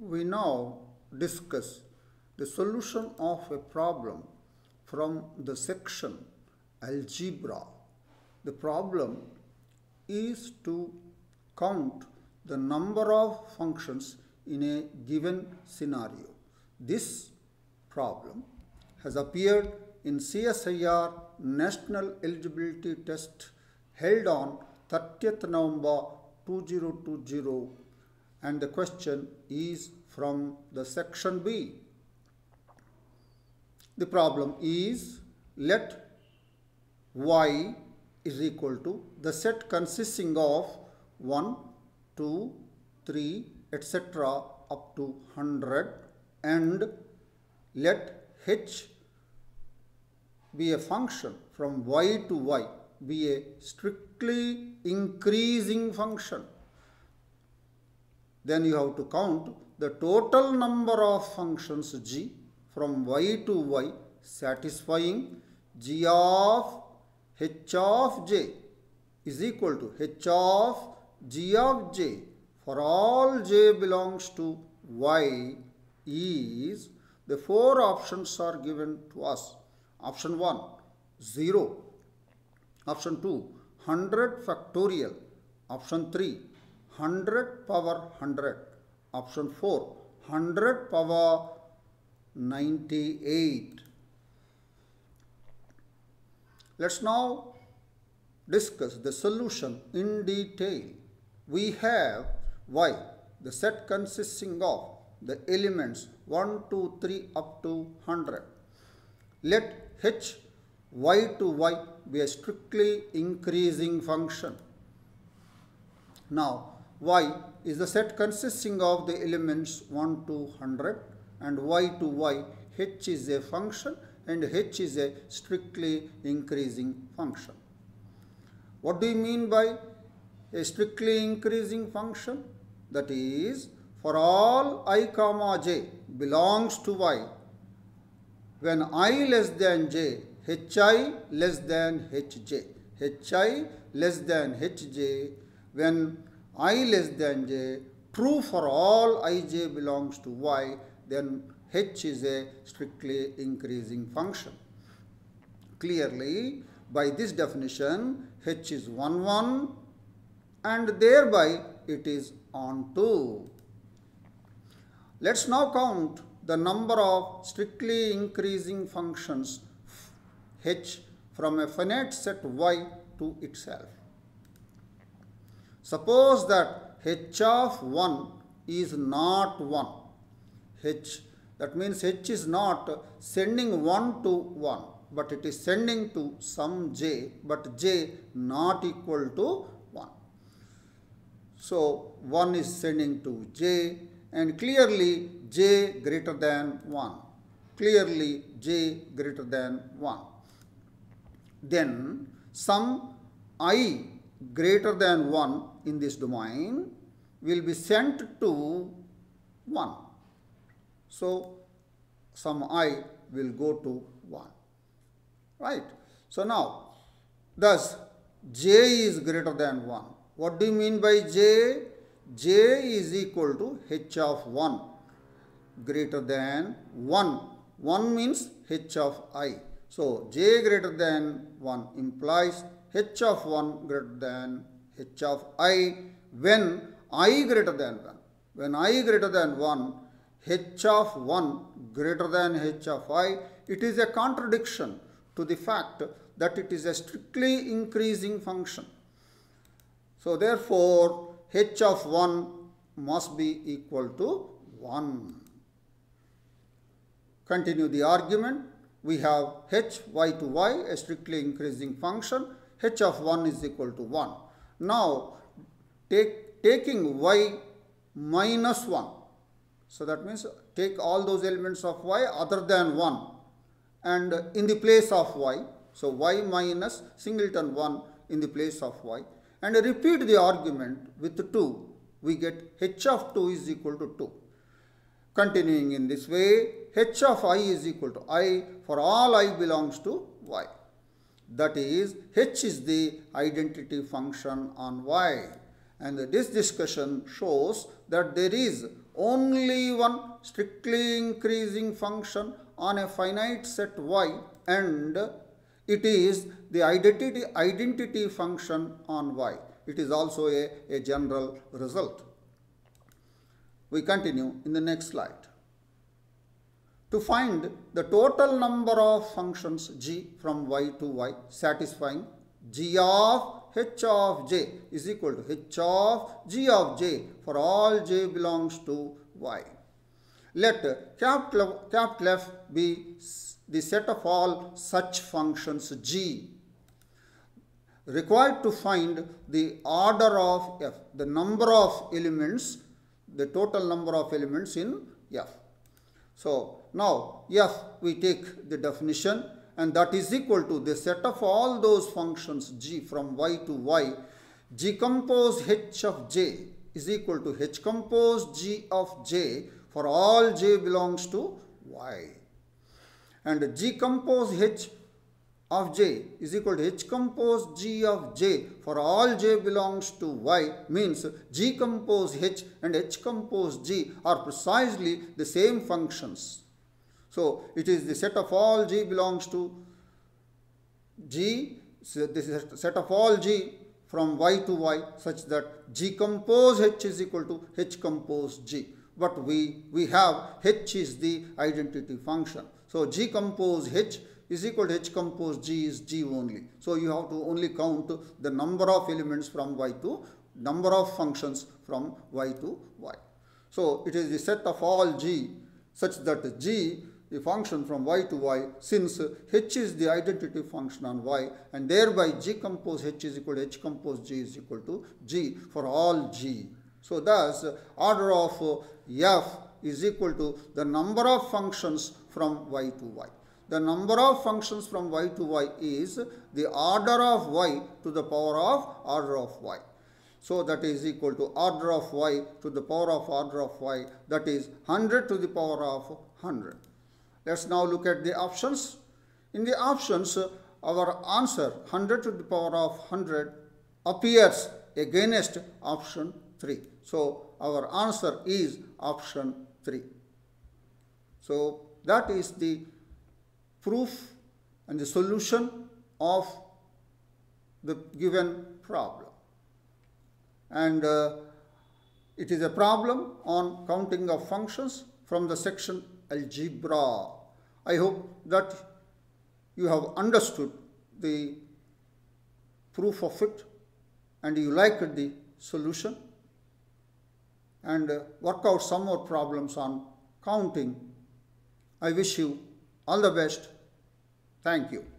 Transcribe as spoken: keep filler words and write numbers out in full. We now discuss the solution of a problem from the section Algebra. The problem is to count the number of functions in a given scenario. This problem has appeared in C S I R National Eligibility Test held on thirtieth November two thousand twenty and the question is from the section B. The problem is, let Y is equal to the set consisting of one, two, three, et cetera up to one hundred, and let H be a function from Y to Y, be a strictly increasing function. Then you have to count the total number of functions G from Y to Y satisfying G of H of J is equal to H of G of J for all J belongs to Y is. The four options are given to us. Option one, zero. Option two, one hundred factorial. Option three, one hundred power one hundred. Option four, one hundred power ninety-eight. Let's now discuss the solution in detail. We have Y, the set consisting of the elements one, two, three up to one hundred. Let H, Y to Y be a strictly increasing function. Now, Y is the set consisting of the elements one to one hundred, and Y to Y, H is a function and H is a strictly increasing function. What do you mean by a strictly increasing function? That is, for all I comma j belongs to Y, when I less than j, hi less than hj, hi less than hj, when I less than j, true for all ij belongs to Y, then H is a strictly increasing function. Clearly, by this definition, H is one, one, and thereby it is onto. Let's now count the number of strictly increasing functions H from a finite set Y to itself. Suppose that H of one is not one. H, that means H is not sending one to one, but it is sending to some J, but J not equal to one. So one is sending to J, and clearly J greater than one. Clearly J greater than one. Then some I greater than one in this domain will be sent to one. So some I will go to one. Right? So now, thus J is greater than one. What do you mean by J? J is equal to H of one greater than one. one means H of I. So J greater than one implies H of one greater than H of I when I greater than one. When I greater than one, H of one greater than H of I. It is a contradiction to the fact that it is a strictly increasing function. So therefore, H of one must be equal to one. Continue the argument. We have H, Y to Y, a strictly increasing function. H of one is equal to one. Now, take, taking Y minus one. So that means take all those elements of Y other than one and in the place of Y. So Y minus singleton one in the place of Y. And repeat the argument with two, we get H of two is equal to two. Continuing in this way, H of I is equal to I for all I belongs to Y. That is, H is the identity function on Y. And this discussion shows that there is only one strictly increasing function on a finite set y, and it is the identity identity function on y. It is also a, a general result. We continue in the next slide. To find the total number of functions g from y to y satisfying g of h of j is equal to h of g of j for all j belongs to y. Let capital, capital F be the set of all such functions g required to find the order of f, the number of elements, the total number of elements in f. So now f, we take the definition, and that is equal to the set of all those functions g from y to y. G compose h of j is equal to h compose g of j for all j belongs to y. And g compose h of j is equal to h compose g of j for all j belongs to y means g compose h and h compose g are precisely the same functions. So it is the set of all g belongs to g, so this is the set of all g from y to y such that g compose h is equal to h compose g. But we, we have h is the identity function. So g compose h is equal to h compose g is g only. So you have to only count the number of elements from y to, number of functions from y to y. So it is the set of all g such that g, the function from y to y, since h is the identity function on y, and thereby g compose h is equal to h compose g is equal to g for all g. So thus order of f is equal to the number of functions from y to y. The number of functions from y to y is the order of y to the power of order of y. So that is equal to order of y to the power of order of y, that is one hundred to the power of one hundred. Let's now look at the options. In the options, our answer one hundred to the power of one hundred appears against option three. So our answer is option three. So that is the proof and the solution of the given problem. And uh, it is a problem on counting of functions from the section algebra. I hope that you have understood the proof of it and you liked the solution, and uh, work out some more problems on counting. I wish you all the best. Thank you.